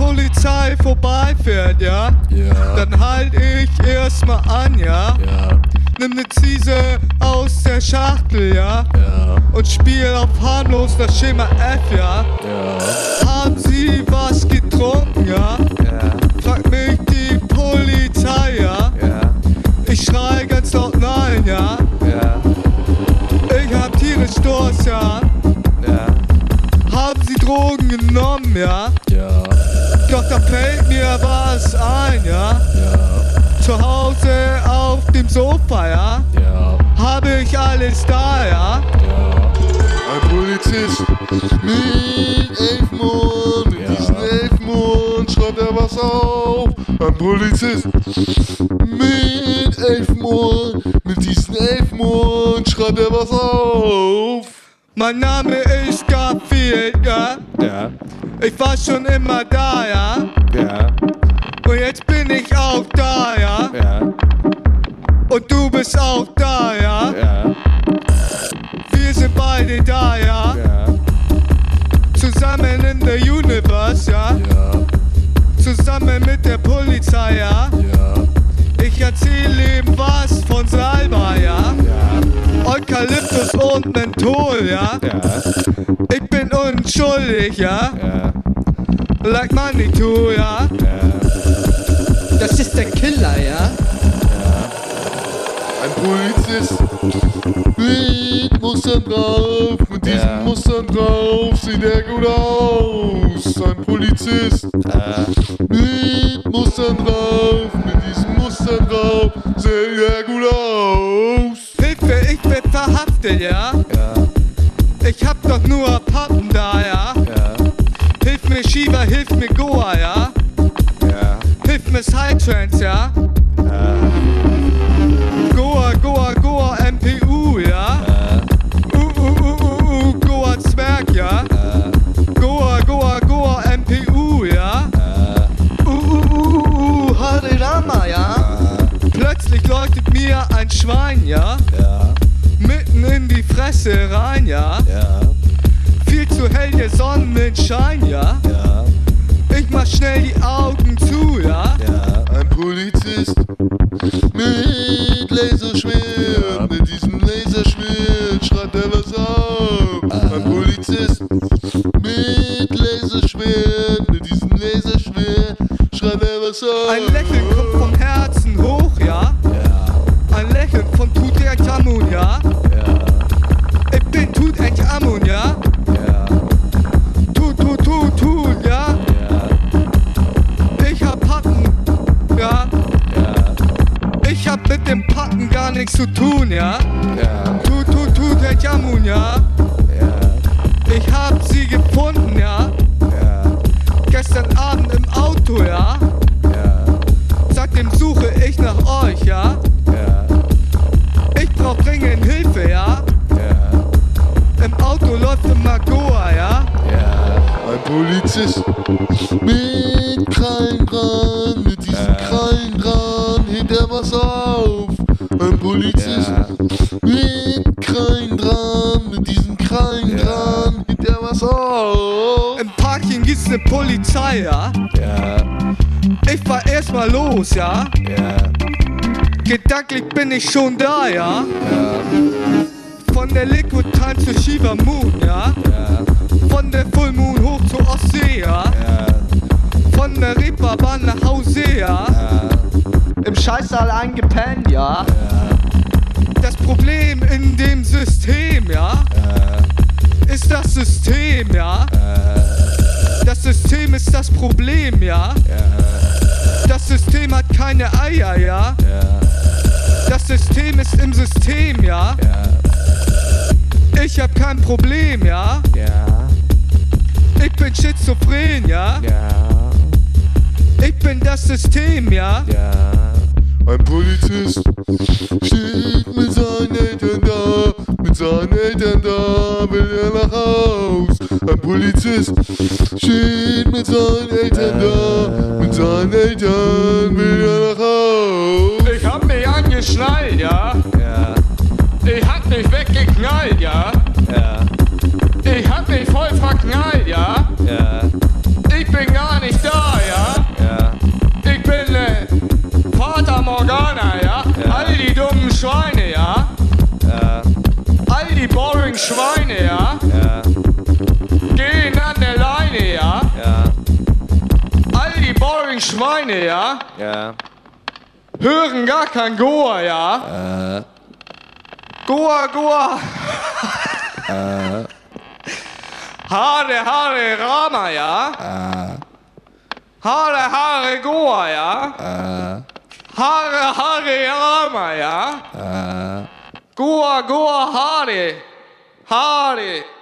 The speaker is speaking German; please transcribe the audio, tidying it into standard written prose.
Polizei vorbeifährt, ja? Ja. Dann halt ich erstmal an, ja? Ja. Nimm ne Ziese aus der Schachtel, ja? Ja. Und spiel auf harmlos das Schema F, ja? Ja. Haben Sie was getrunken, ja? Ja. Fragt mich die Polizei, ja? Ja. Ich schrei ganz laut nein, ja? Ja. Ich hab tierisch Durst, ja? Ja. Haben Sie Drogen genommen, ja? Ja. Doch da fällt mir was ein, ja? Ja. Zu Hause auf dem Sofa, ja? Ja. Habe ich alles da, ja? Ja. Ein Polizist mit Elfmond, in diesen Elfmond schreibt er was auf. Ein Polizist mit Elfmond, mit diesen Elfmond schreibt er was auf. Mein Name ist Garfield, ja? Ja. Ich war schon immer da, ja? Ja. Und jetzt bin ich auch da, ja? Ja. Und du bist auch da, ja? Ja. Wir sind beide da, ja? Ja. Zusammen in der Universe, ja? Ja. Zusammen mit der Polizei, ja? Ja. Ich erzähle ihm was von Salva, ja? Ja. Eukalyptus und Menthol, ja? Ja. Ich bin unschuldig, ja? Ja. Like Manitou, ja? Ja. Das ist der Killer, ja? Ja. Ein Polizist mit Mustern drauf, mit diesen Mustern drauf sieht er gut aus. Ein Polizist mit Mustern drauf, mit diesen Mustern drauf sieht er gut aus. Hilfe, ich werd verhaftet, ja? Ja. Ich hab doch nur Pappen da, ja? Ja. Hilf mir Shiva, hilf mir Goa, ja? Ja. Hilf mir High Trance, ja? Ja. Goa, Goa, Goa, MPU, ja? Ja. Goa Zwerg, ja? Ja. Goa, Goa, Goa, MPU, ja? Ja. Hare Rama, ja? Ja. Plötzlich leuchtet mir ein Schwein, ja? Ja. Mitten in die Fresse rein, ja? Ja. Viel zu hell der Sonnenschein, ja? Ja. Ich mach schnell die Augen zu, ja? Ja. Ein Polizist mit Laserschwert, mit diesem Laserschwert schreibt er was auf. Ah. Ein Polizist mit Laserschwert, mit diesem Laserschwert schreibt er was auf. Ein Lächeln kommt vom Herzen hoch, ja? Ja. Ein Lächeln von Tutanchamun, ja? Amun, ja? Ja. Tut, ja? Ja. Ich hab Pappen, ja? Ja. Ich hab mit dem Pappen gar nichts zu tun, ja? Ja. Tut, Herr Jamun, ja? Ja. Ich hab sie gefunden, ja? Ja. Gestern Abend im Auto, ja? Ja. Seitdem suche ich nach euch, ja? Ja. Ich brauch dringend Hilfe, ja? Im Auto läuft immer Goa, ja? Ja. Ein Polizist mit Krallen dran, mit diesen Krallen dran, hebt er was auf. Ein Polizist mit Krallen dran, mit diesen Krallen dran, hebt er was auf. Im Parking gibt's ne Polizei, ja? Ja. Ich fahr erstmal los, ja? Ja. Gedanklich bin ich schon da, ja? Ja. Von der Liquid Time zu Shiva Moon, ja? Ja. Von der Full Moon hoch zu Ostsee, ja? Ja. Von der Reeperbahn nach Hause, ja? Ja. Im Scheißsaal eingepennt, ja? Ja. Das Problem in dem System, ja? Ja. Ist das System, ja? Ja. Das System ist das Problem, ja? Ja. Das System hat keine Eier, ja? Ja. Das System ist im System, ja? Ja. Ich hab kein Problem, ja? Ja. Ich bin schizophren, ja? Ja. Ich bin das System, ja? Ja. Ein Polizist steht mit seinen Eltern da, mit seinen Eltern da, will er nach Haus. Ein Polizist steht mit seinen Eltern da, mit seinen Eltern will er nach Haus. Ich hab mich angeschnallt, ja? Ja. Ich hab mich weggeknallt, ja? Ja. Ich hab mich voll verknallt, ja? Ja. Ich bin gar nicht da. Schweine, ja? Ja. Gehen an der Leine, ja? Ja. All die boring Schweine, ja? Ja. Hören gar kein Goa, ja? Goa, Goa. Hare, Hare, Rama, ja? Hare, Hare, Goa, ja? Hare, Hare, Rama, ja? Goa, Goa, Hare, Hare.